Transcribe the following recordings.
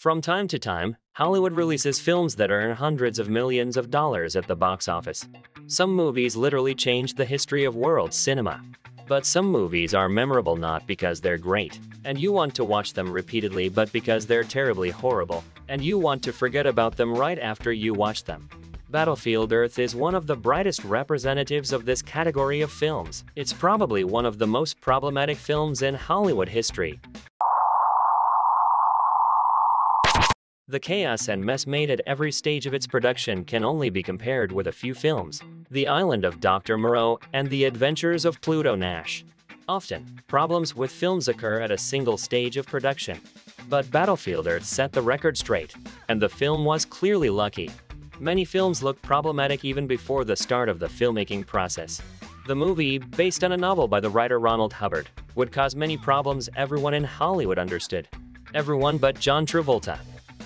From time to time, Hollywood releases films that earn hundreds of millions of dollars at the box office. Some movies literally changed the history of world cinema. But some movies are memorable not because they're great, and you want to watch them repeatedly, but because they're terribly horrible, and you want to forget about them right after you watch them. Battlefield Earth is one of the brightest representatives of this category of films. It's probably one of the most problematic films in Hollywood history. The chaos and mess made at every stage of its production can only be compared with a few films, The Island of Dr. Moreau and The Adventures of Pluto Nash. Often, problems with films occur at a single stage of production. But Battlefield Earth set the record straight, and the film was clearly lucky. Many films look problematic even before the start of the filmmaking process. The movie, based on a novel by the writer Ron Hubbard, would cause many problems everyone in Hollywood understood. Everyone but John Travolta.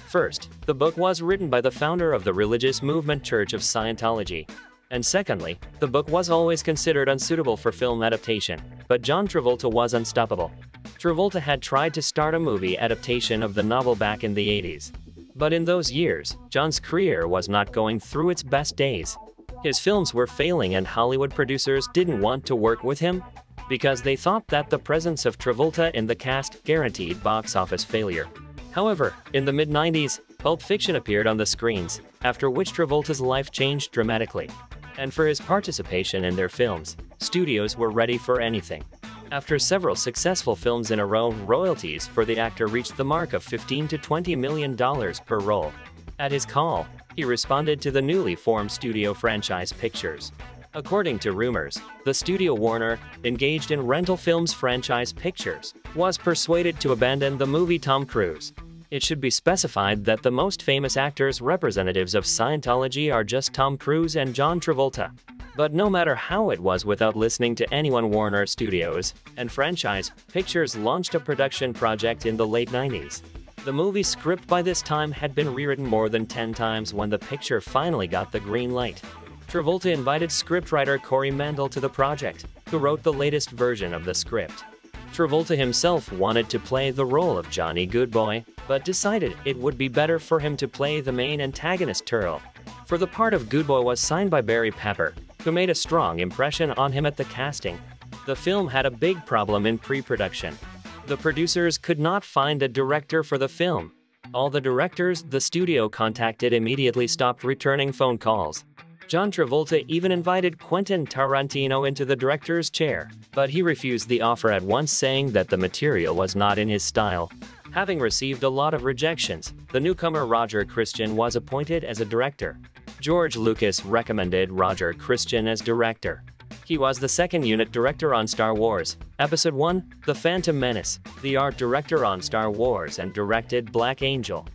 First, the book was written by the founder of the religious movement Church of Scientology. And secondly, the book was always considered unsuitable for film adaptation, but John Travolta was unstoppable. Travolta had tried to start a movie adaptation of the novel back in the 80s. But in those years, John's career was not going through its best days. His films were failing and Hollywood producers didn't want to work with him because they thought that the presence of Travolta in the cast guaranteed box office failure. However, in the mid-90s, Pulp Fiction appeared on the screens, after which Travolta's life changed dramatically. And for his participation in their films, studios were ready for anything. After several successful films in a row, royalties for the actor reached the mark of $15 to $20 million per role. At his call, he responded to the newly formed studio Franchise Pictures. According to rumors, the studio Warner, engaged in rental films Franchise Pictures, was persuaded to abandon the movie Tom Cruise. It should be specified that the most famous actors representatives of Scientology are just Tom Cruise and John Travolta. But no matter how it was without listening to anyone, Warner Studios and Franchise Pictures launched a production project in the late 90s. The movie's script by this time had been rewritten more than 10 times when the picture finally got the green light. Travolta invited scriptwriter Corey Mandel to the project, who wrote the latest version of the script. Travolta himself wanted to play the role of Johnny Goodboy, but decided it would be better for him to play the main antagonist Turl. For the part of Goodboy was signed by Barry Pepper, who made a strong impression on him at the casting. The film had a big problem in pre-production. The producers could not find a director for the film. All the directors the studio contacted immediately stopped returning phone calls. John Travolta even invited Quentin Tarantino into the director's chair, but he refused the offer at once, saying that the material was not in his style. Having received a lot of rejections, the newcomer Roger Christian was appointed as a director. George Lucas recommended Roger Christian as director. He was the second unit director on Star Wars, Episode 1, The Phantom Menace, the art director on Star Wars, and directed Black Angel.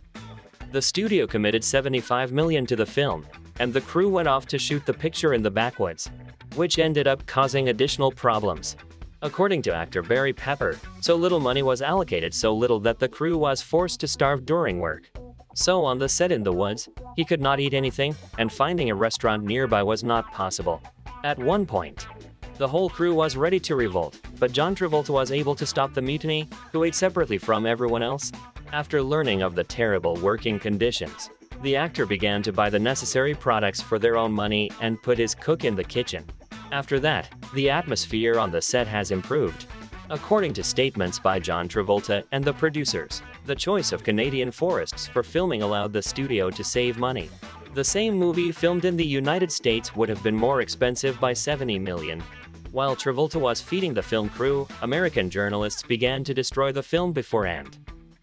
The studio committed $75 million to the film, and the crew went off to shoot the picture in the backwoods, which ended up causing additional problems. According to actor Barry Pepper, so little money was allocated, so little that the crew was forced to starve during work. So on the set in the woods, he could not eat anything, and finding a restaurant nearby was not possible. At one point, the whole crew was ready to revolt, but John Travolta was able to stop the mutiny, who ate separately from everyone else. After learning of the terrible working conditions, the actor began to buy the necessary products for their own money and put his cook in the kitchen. After that, the atmosphere on the set has improved. According to statements by John Travolta and the producers, the choice of Canadian forests for filming allowed the studio to save money. The same movie filmed in the United States would have been more expensive by $70 million. While Travolta was feeding the film crew, American journalists began to destroy the film beforehand.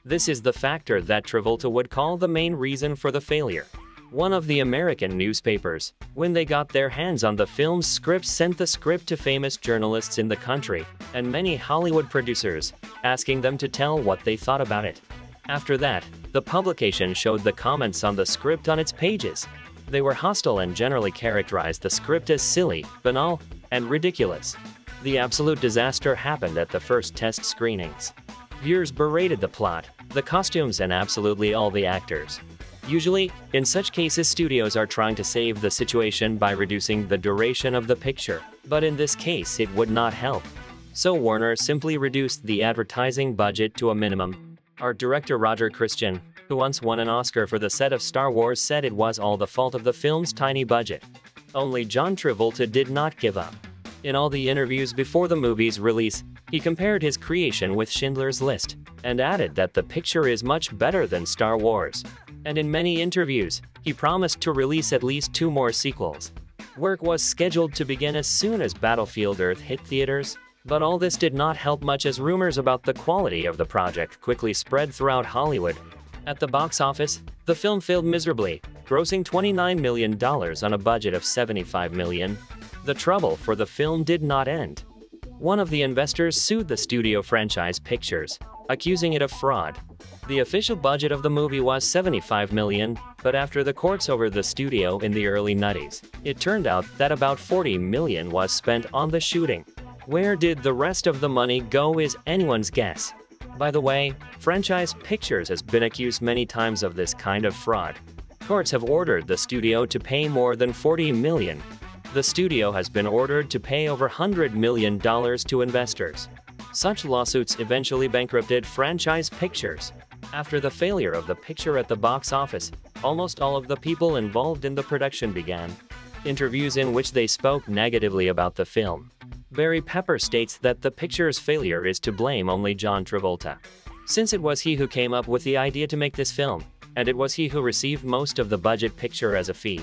This is the factor that Travolta would call the main reason for the failure. One of the American newspapers, when they got their hands on the film's script, sent the script to famous journalists in the country, and many Hollywood producers, asking them to tell what they thought about it. After that, the publication showed the comments on the script on its pages. They were hostile and generally characterized the script as silly, banal, and ridiculous. The absolute disaster happened at the first test screenings. Viewers berated the plot, the costumes, and absolutely all the actors. Usually, in such cases, studios are trying to save the situation by reducing the duration of the picture, but in this case it would not help. So Warner simply reduced the advertising budget to a minimum. Art director Roger Christian who once won an Oscar for the set of Star Wars, said it was all the fault of the film's tiny budget. Only John Travolta did not give up. In all the interviews before the movie's release, he compared his creation with Schindler's List, and added that the picture is much better than Star Wars. And in many interviews, he promised to release at least 2 more sequels. Work was scheduled to begin as soon as Battlefield Earth hit theaters, but all this did not help much, as rumors about the quality of the project quickly spread throughout Hollywood. At the box office, the film failed miserably, grossing $29 million on a budget of $75 million. The trouble for the film did not end. One of the investors sued the studio Franchise Pictures, accusing it of fraud. The official budget of the movie was $75 million, but after the courts over the studio in the early 90s, it turned out that about $40 million was spent on the shooting. Where did the rest of the money go is anyone's guess. By the way, Franchise Pictures has been accused many times of this kind of fraud. Courts have ordered the studio to pay more than $40 million. The studio has been ordered to pay over $100 million to investors. Such lawsuits eventually bankrupted Franchise Pictures. After the failure of the picture at the box office, almost all of the people involved in the production began interviews in which they spoke negatively about the film. Barry Pepper states that the picture's failure is to blame only John Travolta, since it was he who came up with the idea to make this film, and it was he who received most of the budget picture as a fee.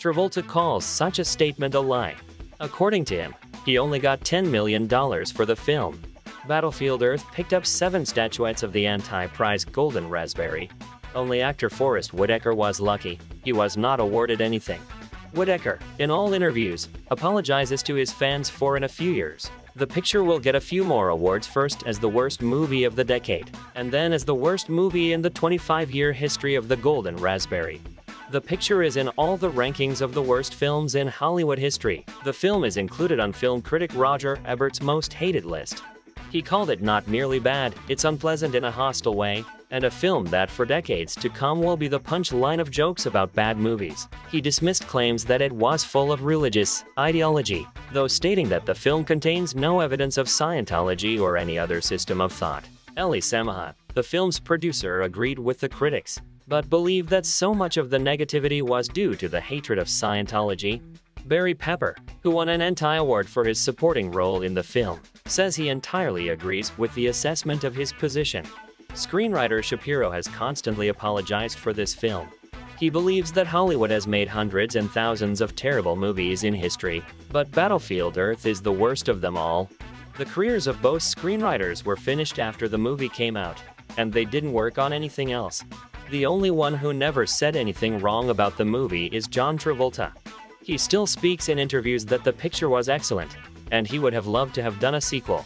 Travolta calls such a statement a lie. According to him, he only got $10 million for the film. Battlefield Earth picked up 7 statuettes of the anti-prize Golden Raspberry. Only actor Forrest Whitaker was lucky. He was not awarded anything. Whitaker, in all interviews, apologizes to his fans for in a few years. The picture will get a few more awards, first as the worst movie of the decade, and then as the worst movie in the 25-year history of the Golden Raspberry. The picture is in all the rankings of the worst films in Hollywood history. The film is included on film critic Roger Ebert's most hated list. He called it not merely bad, it's unpleasant in a hostile way, and a film that for decades to come will be the punchline of jokes about bad movies. He dismissed claims that it was full of religious ideology, though stating that the film contains no evidence of Scientology or any other system of thought. Ellie Samaha, the film's producer, agreed with the critics, but believed that so much of the negativity was due to the hatred of Scientology. Barry Pepper, who won an anti award for his supporting role in the film, says he entirely agrees with the assessment of his position. Screenwriter Shapiro has constantly apologized for this film. He believes that Hollywood has made hundreds and thousands of terrible movies in history, but Battlefield Earth is the worst of them all. The careers of both screenwriters were finished after the movie came out, and they didn't work on anything else. The only one who never said anything wrong about the movie is John Travolta. He still speaks in interviews that the picture was excellent, and he would have loved to have done a sequel.